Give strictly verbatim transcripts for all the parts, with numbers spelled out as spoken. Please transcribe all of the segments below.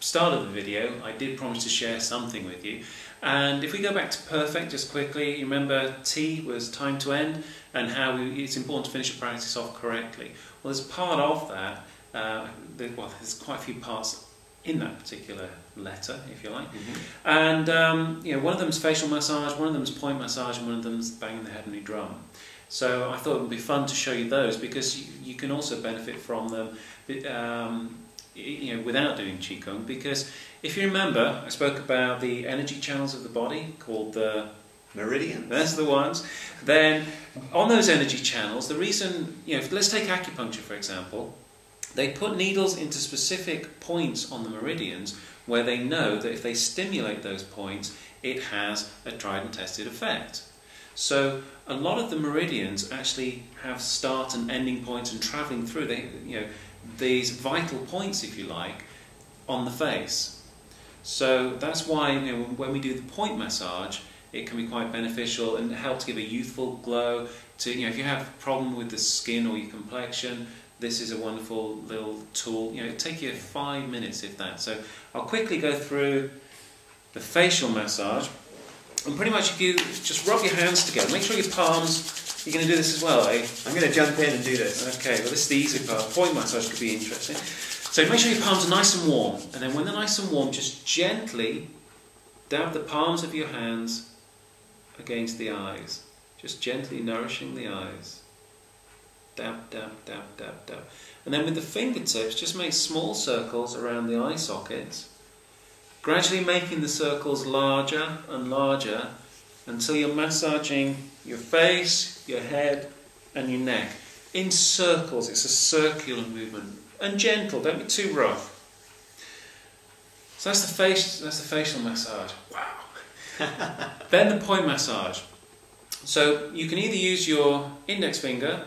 start of the video, I did promise to share something with you. And if we go back to perfect just quickly, you remember T was time to end and how we, it's important to finish a practice off correctly. Well, as part of that, uh, there, well, there's quite a few parts in that particular letter, if you like. Mm-hmm. And um, you know, one of them's facial massage, one of them's point massage, and one of them's banging the head on your drum. So I thought it would be fun to show you those, because you, you can also benefit from them um, you know, without doing Qigong, because if you remember, I spoke about the energy channels of the body called the meridians. That's the ones. Then on those energy channels, the reason, you know, if, let's take acupuncture for example. They put needles into specific points on the meridians where they know that if they stimulate those points, it has a tried and tested effect. So a lot of the meridians actually have start and ending points and travelling through they, you know, these vital points, if you like, on the face. So that's why, you know, when we do the point massage, it can be quite beneficial and helps give a youthful glow to, you know, if you have a problem with the skin or your complexion, this is a wonderful little tool. You know, it'll take you five minutes if that. So I'll quickly go through the facial massage. And pretty much if you just rub your hands together, make sure your palms, you're going to do this as well, eh? I'm going to jump in and do this. Okay, well this is the easy part. Point massage could be interesting. So make sure your palms are nice and warm. And then when they're nice and warm, just gently dab the palms of your hands against the eyes. Just gently nourishing the eyes. Dab, dab, dab, dab, dab. And then with the fingertips, just make small circles around the eye sockets, gradually making the circles larger and larger until you're massaging your face, your head and your neck. In circles, it's a circular movement. And gentle, don't be too rough. So that's the, face, that's the facial massage. Wow. Then the point massage. So you can either use your index finger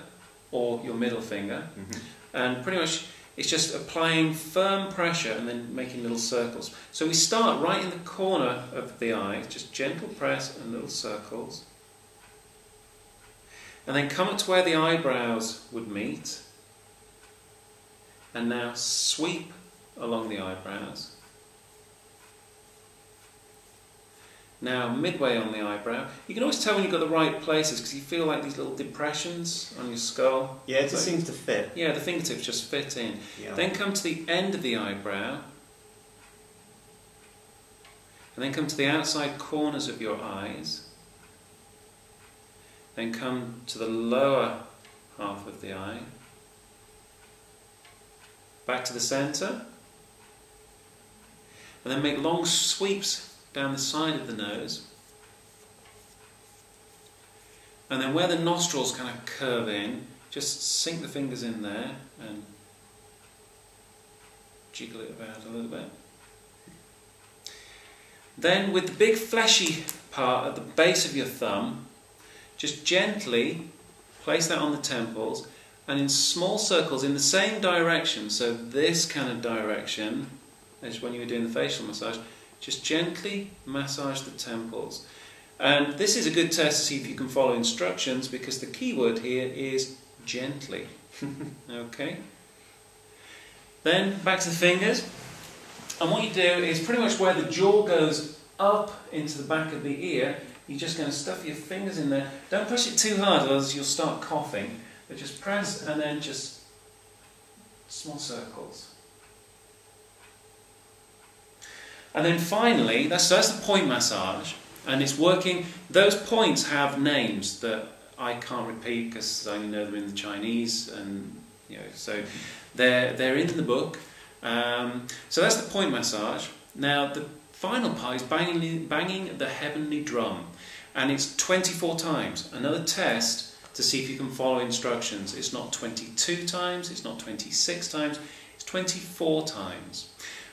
or your middle finger, mm-hmm. and pretty much it's just applying firm pressure and then making little circles. So we start right in the corner of the eye, just gentle press and little circles, and then come up to where the eyebrows would meet, and now sweep along the eyebrows. Now midway on the eyebrow, you can always tell when you've got the right places because you feel like these little depressions on your skull. Yeah, it just seems to fit. Yeah, the fingertips just fit in. Yeah. Then come to the end of the eyebrow, and then come to the outside corners of your eyes, then come to the lower half of the eye, back to the centre, and then make long sweeps down the side of the nose, and then where the nostrils kind of curve in, just sink the fingers in there and jiggle it about a little bit. Then with the big fleshy part at the base of your thumb, just gently place that on the temples and in small circles in the same direction, so this kind of direction as when you were doing the facial massage, just gently massage the temples. And this is a good test to see if you can follow instructions, because the key word here is gently. Okay. Then back to the fingers. And what you do is pretty much where the jaw goes up into the back of the ear, you're just going to stuff your fingers in there. Don't push it too hard, otherwise you'll start coughing. But just press and then just small circles. And then finally, that's, that's the point massage, and it's working. Those points have names that I can't repeat because I only know them in the Chinese, and you know, so they're they're in the book. Um, so that's the point massage. Now the final part is banging banging the heavenly drum, and it's twenty-four times. Another test to see if you can follow instructions. It's not twenty-two times. It's not twenty-six times. It's twenty-four times.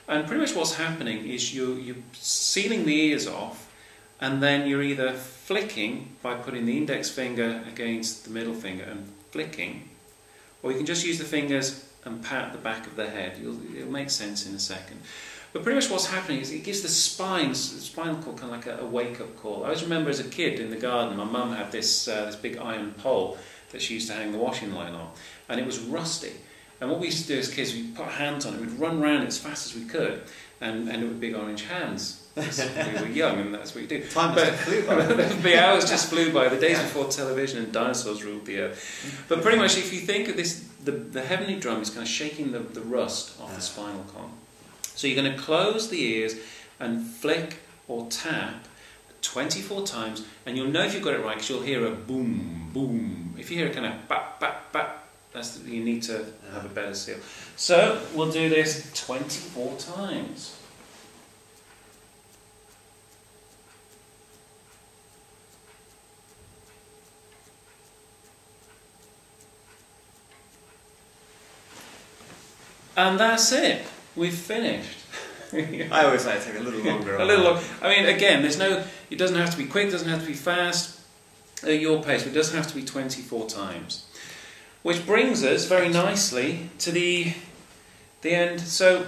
And pretty much what's happening is you, you're sealing the ears off, and then you're either flicking by putting the index finger against the middle finger and flicking, or you can just use the fingers and pat the back of the head. You'll, it'll make sense in a second. But pretty much what's happening is it gives the spine, the spinal cord, kind of like a, a wake-up call. I always remember as a kid in the garden, my mum had this, uh, this big iron pole that she used to hang the washing line on, and it was rusty. And what we used to do as kids, we'd put hands on it, we'd run around it as fast as we could, and, and it would be orange hands. We were young, and that's what you do. Time but, just flew by. The hours just flew by, the days yeah. before television and dinosaurs ruled the earth. But pretty much, if you think of this, the, the heavenly drum is kind of shaking the, the rust off the spinal column. So you're going to close the ears and flick or tap twenty-four times, and you'll know if you've got it right because you'll hear a boom, boom. If you hear a kind of bap, bap, bap, that's the, you need to have a better seal. So we'll do this twenty-four times. And that's it. We've finished. I always like to take a little longer. a little longer. I mean, again, there's no. It doesn't have to be quick. Doesn't have to be fast. At your pace. But it doesn't have to be twenty-four times. Which brings us very nicely to the the end. So,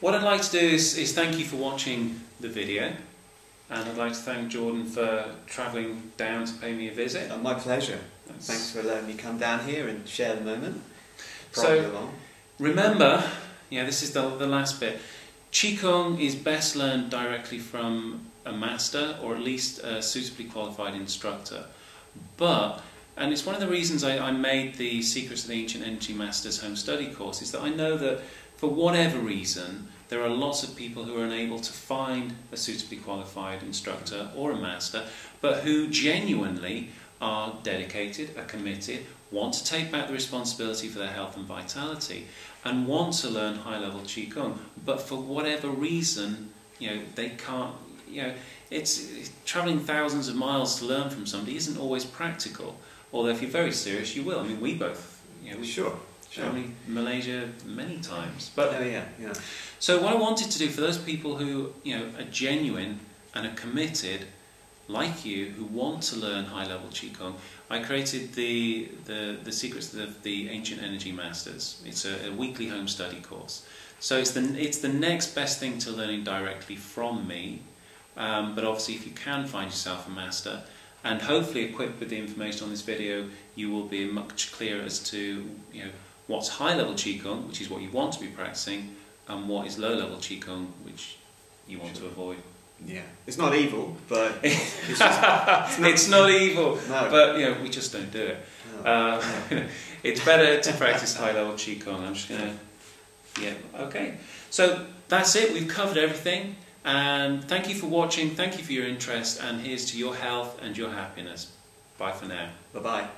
what I'd like to do is, is thank you for watching the video. And I'd like to thank Jordan for travelling down to pay me a visit. Oh, my pleasure. That's... Thanks for letting me come down here and share the moment. So, remember, yeah, this is the, the last bit. Qigong is best learned directly from a master or at least a suitably qualified instructor. But, and it's one of the reasons I, I made the Secrets of the Ancient Energy Masters home study course, is that I know that for whatever reason, there are lots of people who are unable to find a suitably qualified instructor or a master, but who genuinely are dedicated, are committed, want to take back the responsibility for their health and vitality, and want to learn high-level Qigong, but for whatever reason, you know, they can't, you know, it's, it's travelling thousands of miles to learn from somebody isn't always practical, although if you're very serious, you will. I mean, we both, you know, we sure, traveled sure. Malaysia many times. But, oh, yeah, yeah. So what I wanted to do for those people who, you know, are genuine and are committed, like you, who want to learn high-level Qigong, I created the, the, the Secrets of the Ancient Energy Masters. It's a, a weekly home study course. So it's the, it's the next best thing to learning directly from me, um, but obviously if you can find yourself a master, and hopefully equipped with the information on this video, you will be much clearer as to, you know, what's high-level Qigong, which is what you want to be practicing, and what is low-level Qigong, which you want sure. to avoid. Yeah, it's not evil, but it's, just, it's, not, it's not evil. No. But you know, we just don't do it. No. Uh, no. It's better to practice high-level Qigong. I'm just gonna, yeah, okay. So that's it. We've covered everything, and thank you for watching. Thank you for your interest, and here's to your health and your happiness. Bye for now. Bye bye.